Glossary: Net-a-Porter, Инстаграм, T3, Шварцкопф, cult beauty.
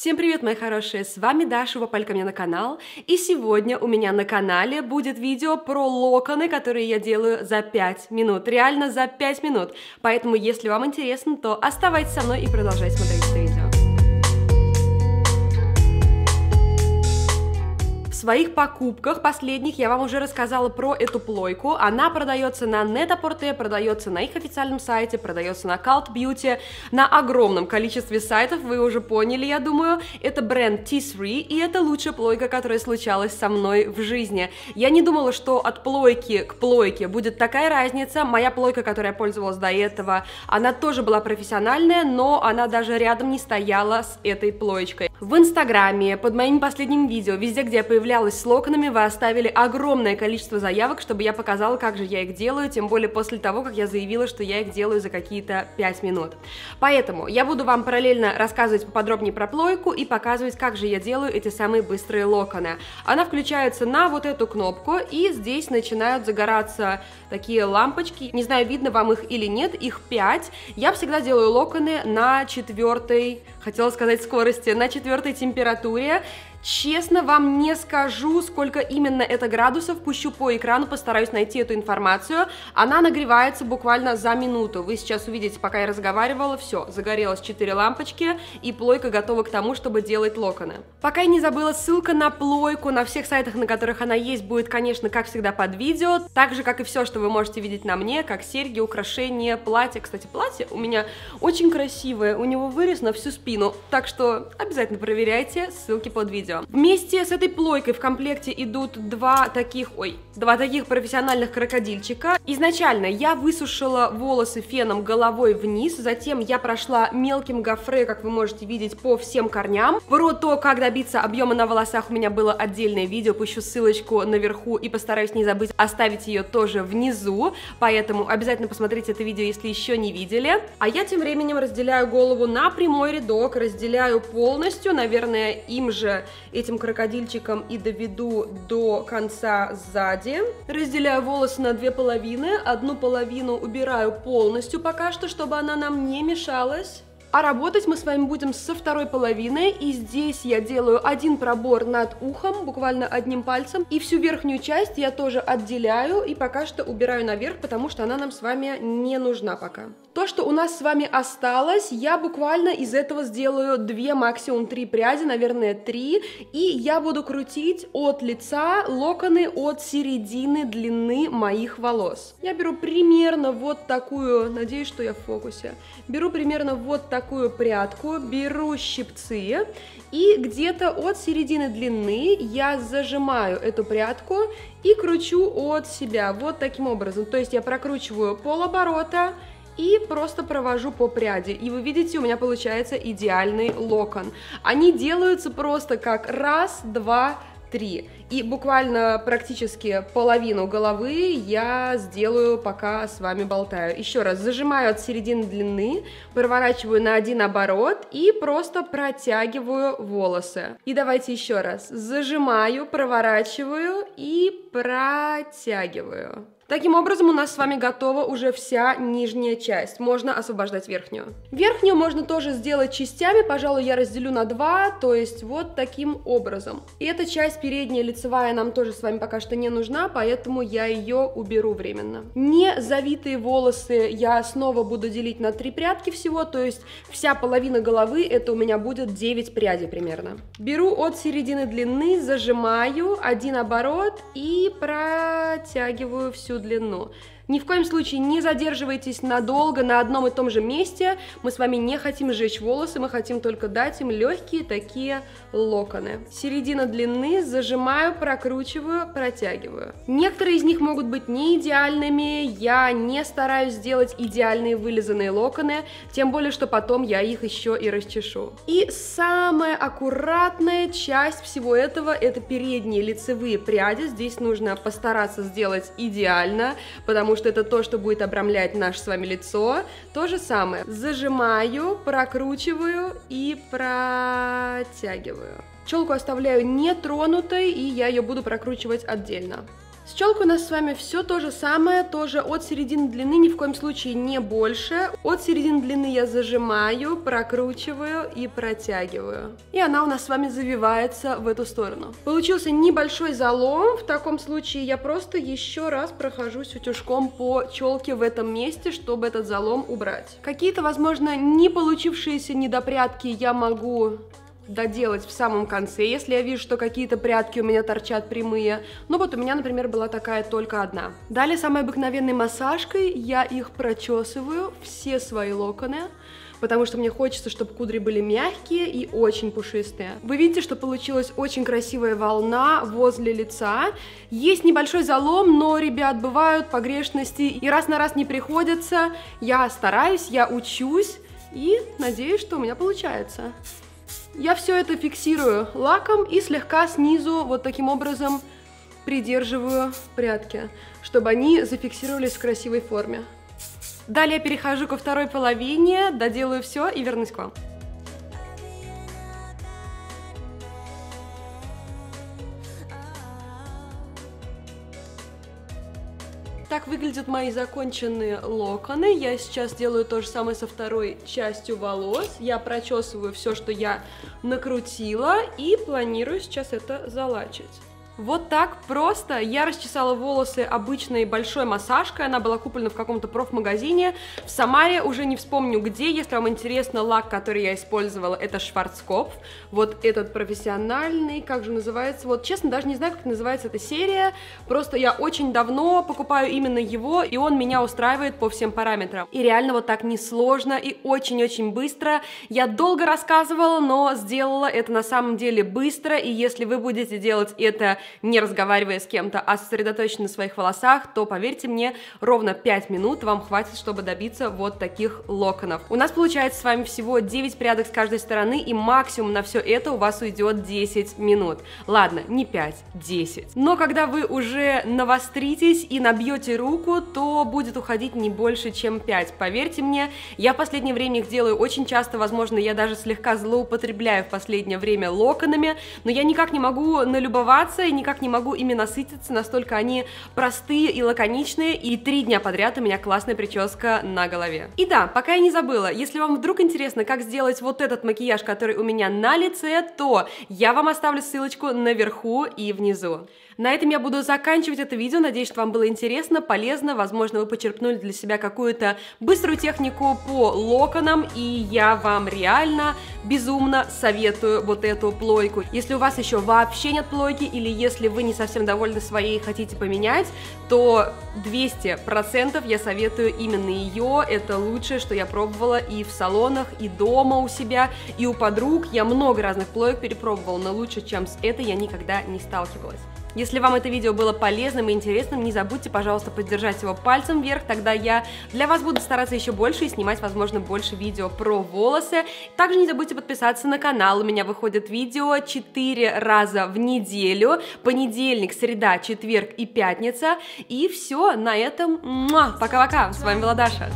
Всем привет, мои хорошие, с вами Даша, попали ко мне на канал, и сегодня у меня на канале будет видео про локоны, которые я делаю за 5 минут, реально за 5 минут, поэтому если вам интересно, то оставайтесь со мной и продолжайте смотреть это видео. В своих покупках последних я вам уже рассказала про эту плойку. Она продается на Net-a-Porter, продается на их официальном сайте, продается на Cult Beauty, на огромном количестве сайтов, вы уже поняли, я думаю. Это бренд T3, и это лучшая плойка, которая случалась со мной в жизни. Я не думала, что от плойки к плойке будет такая разница. Моя плойка, которой я пользовалась до этого, она тоже была профессиональная, но она даже рядом не стояла с этой плоечкой. В Инстаграме, под моим последним видео, везде, где я появлялась с локонами, вы оставили огромное количество заявок, чтобы я показала, как же я их делаю, тем более после того, как я заявила, что я их делаю за какие-то 5 минут. Поэтому я буду вам параллельно рассказывать поподробнее про плойку и показывать, как же я делаю эти самые быстрые локоны. Она включается на вот эту кнопку, и здесь начинают загораться такие лампочки. Не знаю, видно вам их или нет, их 5. Я всегда делаю локоны на 4, хотела сказать скорости, на 4 температуре. Честно, вам не скажу, сколько именно это градусов, пущу по экрану, постараюсь найти эту информацию. Она нагревается буквально за минуту. Вы сейчас увидите, пока я разговаривала, все, загорелось 4 лампочки, и плойка готова к тому, чтобы делать локоны. Пока я не забыла, ссылка на плойку на всех сайтах, на которых она есть, будет, конечно, как всегда, под видео. Так же, как и все, что вы можете видеть на мне, как серьги, украшения, платье. Кстати, платье у меня очень красивое, у него вырез на всю спину, так что обязательно проверяйте, ссылки под видео. Вместе с этой плойкой в комплекте идут два таких профессиональных крокодильчика. Изначально я высушила волосы феном головой вниз, затем я прошла мелким гофре, как вы можете видеть, по всем корням. Про то, как добиться объема на волосах, у меня было отдельное видео, пущу ссылочку наверху и постараюсь не забыть оставить ее тоже внизу, поэтому обязательно посмотрите это видео, если еще не видели. А я тем временем разделяю голову на прямой рядок, разделяю полностью, наверное, им же этим крокодильчиком и доведу до конца сзади. Разделяю волосы на 2 половины. Одну половину убираю полностью пока что, чтобы она нам не мешалась. А работать мы с вами будем со второй половины, и здесь я делаю один пробор над ухом, буквально одним пальцем, и всю верхнюю часть я тоже отделяю и пока что убираю наверх, потому что она нам с вами не нужна пока. То, что у нас с вами осталось, я буквально из этого сделаю 2, максимум 3 пряди, наверное, 3, и я буду крутить от лица локоны от середины длины моих волос. Я беру примерно вот такую, надеюсь, что я в фокусе, беру примерно вот такую прядку, беру щипцы, и где-то от середины длины я зажимаю эту прядку и кручу от себя вот таким образом. То есть я прокручиваю полоборота и просто провожу по пряди. И вы видите, у меня получается идеальный локон. Они делаются просто как раз, два, три. И буквально практически половину головы я сделаю, пока с вами болтаю. Еще раз, зажимаю от середины длины, проворачиваю на один оборот и просто протягиваю волосы. И давайте еще раз. Зажимаю, проворачиваю и протягиваю. Таким образом, у нас с вами готова уже вся нижняя часть. Можно освобождать верхнюю. Верхнюю можно тоже сделать частями. Пожалуй, я разделю на 2, то есть вот таким образом. И эта часть передняя лицевая нам тоже с вами пока что не нужна, поэтому я ее уберу временно. Незавитые волосы я снова буду делить на 3 прядки всего, то есть вся половина головы, это у меня будет 9 прядей примерно. Беру от середины длины, зажимаю, один оборот и протягиваю всю длину. Ни в коем случае не задерживайтесь надолго на одном и том же месте. Мы с вами не хотим сжечь волосы, мы хотим только дать им легкие такие локоны. Середина длины, зажимаю, прокручиваю, протягиваю. Некоторые из них могут быть не идеальными, я не стараюсь сделать идеальные вылизанные локоны, тем более, что потом я их еще и расчешу. И самая аккуратная часть всего этого, это передние лицевые пряди, здесь нужно постараться сделать идеально, потому что это то, что будет обрамлять наше с вами лицо. То же самое. Зажимаю, прокручиваю и протягиваю. Челку оставляю нетронутой, и я ее буду прокручивать отдельно. С челкой у нас с вами все то же самое, тоже от середины длины, ни в коем случае не больше. От середины длины я зажимаю, прокручиваю и протягиваю. И она у нас с вами завивается в эту сторону. Получился небольшой залом, в таком случае я просто еще раз прохожусь утюжком по челке в этом месте, чтобы этот залом убрать. Какие-то, возможно, не получившиеся недопрядки я могу доделать в самом конце, если я вижу, что какие-то прядки у меня торчат прямые. Ну вот у меня, например, была такая только одна. Далее самой обыкновенной массажкой я их прочесываю, все свои локоны, потому что мне хочется, чтобы кудри были мягкие и очень пушистые. Вы видите, что получилась очень красивая волна возле лица. Есть небольшой залом, но, ребят, бывают погрешности, и раз на раз не приходится. Я стараюсь, я учусь, и надеюсь, что у меня получается. Я все это фиксирую лаком и слегка снизу вот таким образом придерживаю прядки, чтобы они зафиксировались в красивой форме. Далее перехожу ко второй половине, доделаю все и вернусь к вам. Так выглядят мои законченные локоны. Я сейчас делаю то же самое со второй частью волос. Я прочесываю все, что я накрутила, и планирую сейчас это залачить. Вот так просто. Я расчесала волосы обычной большой массажкой. Она была куплена в каком-то профмагазине в Самаре. Уже не вспомню где. Если вам интересно, лак, который я использовала, это Шварцкопф. Вот этот профессиональный, как же называется? Вот честно, даже не знаю, как называется эта серия. Просто я очень давно покупаю именно его, и он меня устраивает по всем параметрам. И реально вот так несложно и очень-очень быстро. Я долго рассказывала, но сделала это на самом деле быстро. И если вы будете делать это не разговаривая с кем-то, а сосредоточены на своих волосах, то, поверьте мне, ровно 5 минут вам хватит, чтобы добиться вот таких локонов. У нас получается с вами всего 9 прядок с каждой стороны, и максимум на все это у вас уйдет 10 минут. Ладно, не 5, 10. Но когда вы уже навостритесь и набьете руку, то будет уходить не больше, чем 5. Поверьте мне, я в последнее время их делаю очень часто, возможно, я даже слегка злоупотребляю в последнее время локонами, но я никак не могу налюбоваться и никак не могу ими насытиться, настолько они простые и лаконичные, и 3 дня подряд у меня классная прическа на голове. И да, пока я не забыла, если вам вдруг интересно, как сделать вот этот макияж, который у меня на лице, то я вам оставлю ссылочку наверху и внизу. На этом я буду заканчивать это видео, надеюсь, что вам было интересно, полезно, возможно, вы почерпнули для себя какую-то быструю технику по локонам, и я вам реально безумно советую вот эту плойку. Если у вас еще вообще нет плойки, или если вы не совсем довольны своей и хотите поменять, то 200% я советую именно ее, это лучшее, что я пробовала и в салонах, и дома у себя, и у подруг, я много разных плоек перепробовала, но лучше, чем с этой, я никогда не сталкивалась. Если вам это видео было полезным и интересным, не забудьте, пожалуйста, поддержать его пальцем вверх, тогда я для вас буду стараться еще больше и снимать, возможно, больше видео про волосы. Также не забудьте подписаться на канал, у меня выходят видео 4 раза в неделю, понедельник, среда, четверг и пятница. И все, на этом пока-пока, с вами была Даша.